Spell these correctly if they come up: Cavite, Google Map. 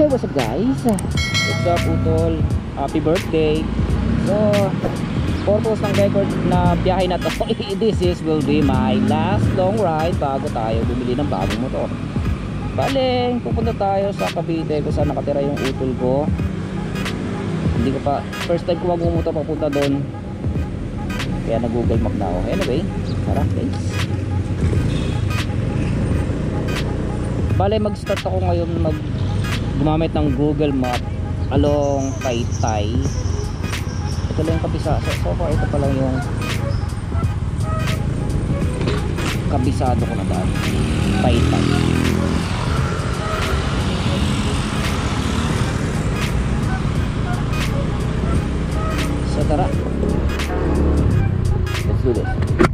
Hey, what's up guys? What's up Utol? Happy birthday! So, purpose ng record na biyahe na to, this is will be my last long ride bago tayo bumili ng bagong motor. Bale, pupunta tayo sa Cavite kung saan nakatira yung utol ko. Hindi ko pa, first time ko magmumotor papunta doon. Kaya nag-Google Map na ako. Anyway, tara guys. Bale, mag-start ako ngayon gumamit ng Google Map along Taytay. Ito lang yung kabisado. So far, ito pa lang yung kabisado ko na dati. Taytay. So, tara. Let's do this.